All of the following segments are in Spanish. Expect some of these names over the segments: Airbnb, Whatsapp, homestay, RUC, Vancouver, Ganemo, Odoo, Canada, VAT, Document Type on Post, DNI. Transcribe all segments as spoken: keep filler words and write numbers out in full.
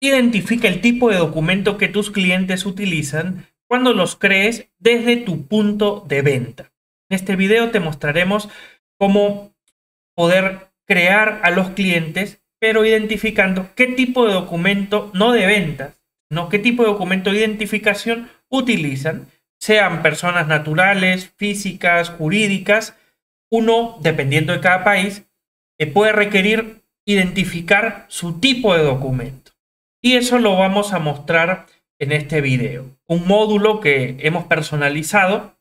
Identifica el tipo de documento que tus clientes utilizan cuando los crees desde tu punto de venta. En este video te mostraremos cómo poder crear a los clientes, pero identificando qué tipo de documento, no de ventas, sino qué tipo de documento de identificación utilizan, sean personas naturales, físicas, jurídicas. Uno, dependiendo de cada país, puede requerir identificar su tipo de documento. Y eso lo vamos a mostrar en este video. Un módulo que hemos personalizado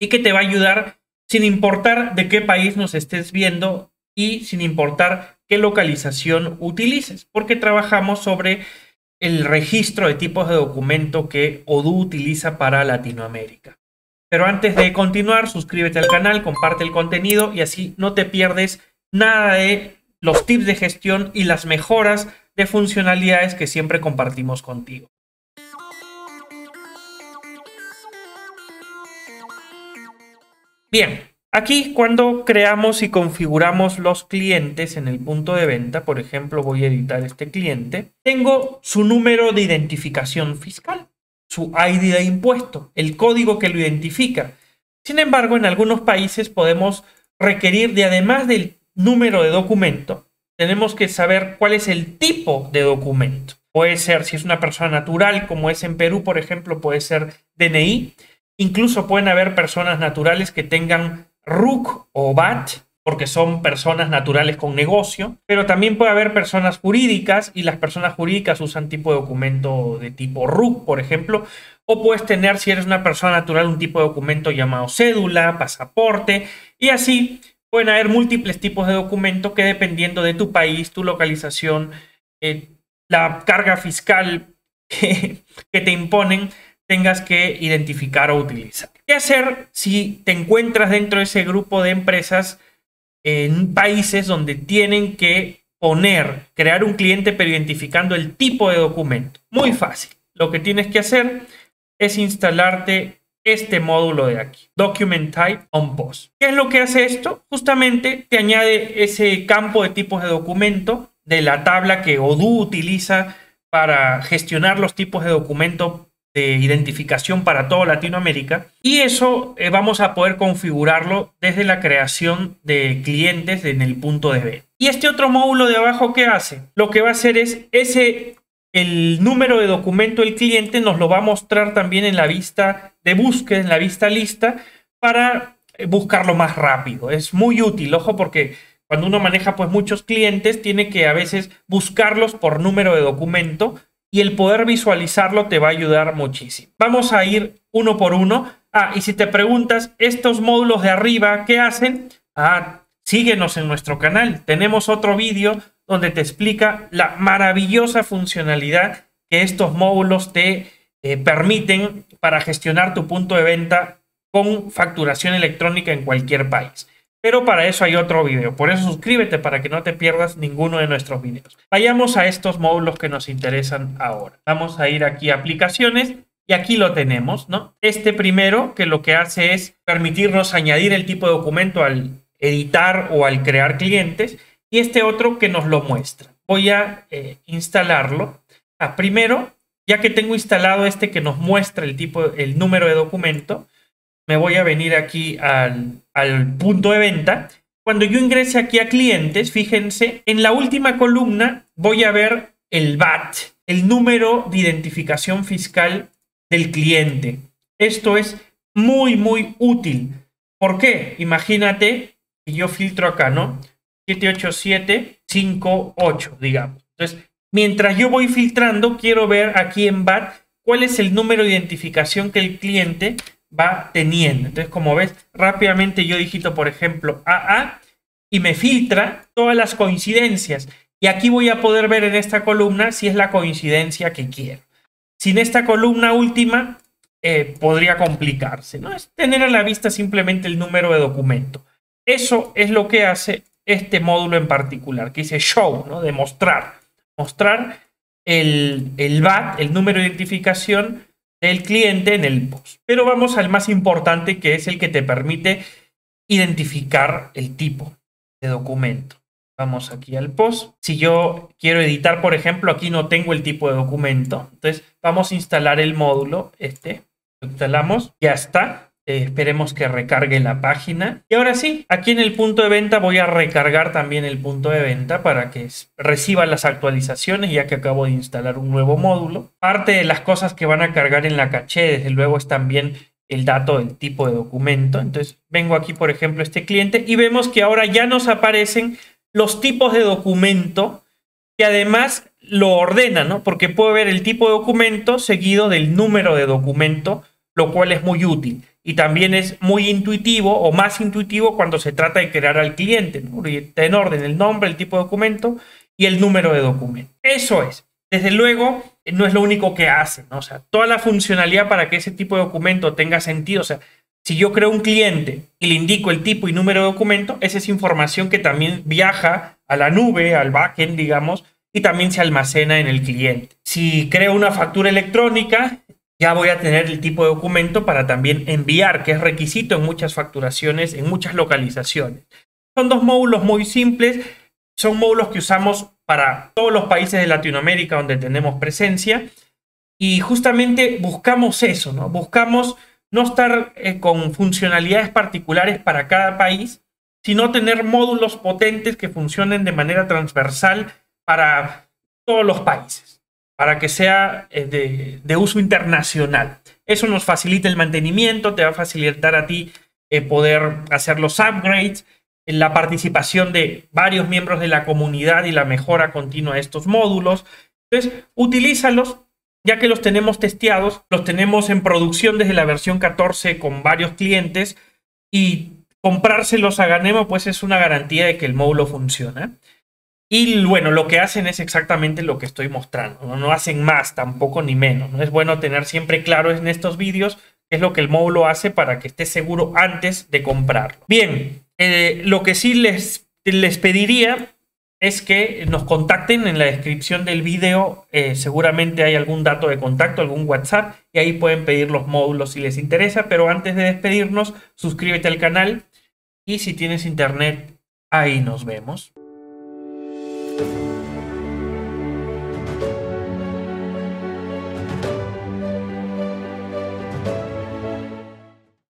y que te va a ayudar sin importar de qué país nos estés viendo y sin importar qué localización utilices, porque trabajamos sobre el registro de tipos de documento que Odoo utiliza para Latinoamérica. Pero antes de continuar, suscríbete al canal, comparte el contenido y así no te pierdes nada de los tips de gestión y las mejoras de funcionalidades que siempre compartimos contigo. Bien, aquí cuando creamos y configuramos los clientes en el punto de venta, por ejemplo, voy a editar este cliente, tengo su número de identificación fiscal, su I D de impuesto, el código que lo identifica. Sin embargo, en algunos países podemos requerir de, además del número de documento, tenemos que saber cuál es el tipo de documento. Puede ser, si es una persona natural, como es en Perú, por ejemplo, puede ser D N I. Incluso pueden haber personas naturales que tengan R U C o V A T, porque son personas naturales con negocio. Pero también puede haber personas jurídicas y las personas jurídicas usan tipo de documento de tipo R U C, por ejemplo. O puedes tener, si eres una persona natural, un tipo de documento llamado cédula, pasaporte y así. Pueden haber múltiples tipos de documento que dependiendo de tu país, tu localización, eh, la carga fiscal que, que te imponen, tengas que identificar o utilizar. ¿Qué hacer si te encuentras dentro de ese grupo de empresas en países donde tienen que poner, crear un cliente pero identificando el tipo de documento? Muy fácil. Lo que tienes que hacer es instalarte este módulo de aquí, Document Type on Post. ¿Qué es lo que hace esto? Justamente te añade ese campo de tipos de documento de la tabla que Odoo utiliza para gestionar los tipos de documento de identificación para toda Latinoamérica, y eso eh, vamos a poder configurarlo desde la creación de clientes en el punto de venta. Y este otro módulo de abajo, ¿qué hace? Lo que va a hacer es ese el número de documento del cliente nos lo va a mostrar también en la vista de búsqueda, en la vista lista, para buscarlo más rápido. Es muy útil, ojo, porque cuando uno maneja pues muchos clientes tiene que a veces buscarlos por número de documento. Y el poder visualizarlo te va a ayudar muchísimo. Vamos a ir uno por uno. Ah, y si te preguntas, estos módulos de arriba, ¿qué hacen? Ah, síguenos en nuestro canal. Tenemos otro vídeo donde te explica la maravillosa funcionalidad que estos módulos te eh, permiten para gestionar tu punto de venta con facturación electrónica en cualquier país. Pero para eso hay otro video. Por eso suscríbete para que no te pierdas ninguno de nuestros videos. Vayamos a estos módulos que nos interesan ahora. Vamos a ir aquí a aplicaciones y aquí lo tenemos, ¿no? Este primero, que lo que hace es permitirnos añadir el tipo de documento al editar o al crear clientes. Y este otro que nos lo muestra. Voy a eh, instalarlo. Ah, primero, ya que tengo instalado este que nos muestra el tipo, el número de documento, me voy a venir aquí al, al punto de venta. Cuando yo ingrese aquí a clientes, fíjense, en la última columna voy a ver el V A T, el número de identificación fiscal del cliente. Esto es muy, muy útil. ¿Por qué? Imagínate que yo filtro acá, ¿no? siete ocho siete cinco ocho, digamos. Entonces, mientras yo voy filtrando, quiero ver aquí en V A T cuál es el número de identificación que el cliente va teniendo. Entonces, como ves, rápidamente yo digito, por ejemplo, A A y me filtra todas las coincidencias. Y aquí voy a poder ver en esta columna si es la coincidencia que quiero. Sin esta columna última eh, podría complicarse, ¿no? Es tener a la vista simplemente el número de documento. Eso es lo que hace este módulo en particular, que dice Show, ¿no? De mostrar. Mostrar el, el V A T, el número de identificación del cliente en el post. Pero vamos al más importante, que es el que te permite identificar el tipo de documento. Vamos aquí al post. Si yo quiero editar, por ejemplo, aquí no tengo el tipo de documento. Entonces vamos a instalar el módulo. Este lo instalamos. Ya está. Eh, esperemos que recargue la página. Y ahora sí, aquí en el punto de venta voy a recargar también el punto de venta para que reciba las actualizaciones, ya que acabo de instalar un nuevo módulo. Parte de las cosas que van a cargar en la caché, desde luego, es también el dato del tipo de documento. Entonces vengo aquí, por ejemplo, a este cliente y vemos que ahora ya nos aparecen los tipos de documento, que además lo ordena, ¿no? Porque puedo ver el tipo de documento seguido del número de documento, lo cual es muy útil. Y también es muy intuitivo, o más intuitivo, cuando se trata de crear al cliente, ¿no? Está en orden el nombre, el tipo de documento y el número de documento. Eso es. Desde luego, no es lo único que hace, ¿no? O sea, toda la funcionalidad para que ese tipo de documento tenga sentido, o sea, si yo creo un cliente y le indico el tipo y número de documento, esa es información que también viaja a la nube, al backend, digamos, y también se almacena en el cliente. Si creo una factura electrónica, ya voy a tener el tipo de documento para también enviar, que es requisito en muchas facturaciones, en muchas localizaciones. Son dos módulos muy simples, son módulos que usamos para todos los países de Latinoamérica donde tenemos presencia, y justamente buscamos eso, ¿no? Buscamos no estar eh, con funcionalidades particulares para cada país, sino tener módulos potentes que funcionen de manera transversal para todos los países, para que sea eh, de, de uso internacional. Eso nos facilita el mantenimiento, te va a facilitar a ti eh, poder hacer los upgrades, la participación de varios miembros de la comunidad y la mejora continua de estos módulos. Entonces, utilízalos. Ya que los tenemos testeados, los tenemos en producción desde la versión catorce con varios clientes, y comprárselos a Ganemo pues es una garantía de que el módulo funciona. Y bueno, lo que hacen es exactamente lo que estoy mostrando, no, no hacen más tampoco ni menos, ¿no? Es bueno tener siempre claro en estos vídeos qué es lo que el módulo hace para que estés seguro antes de comprarlo. Bien, eh, lo que sí les, les pediría es que nos contacten. En la descripción del video eh, seguramente hay algún dato de contacto, algún WhatsApp, y ahí pueden pedir los módulos si les interesa. Pero antes de despedirnos, suscríbete al canal y si tienes internet, ahí nos vemos.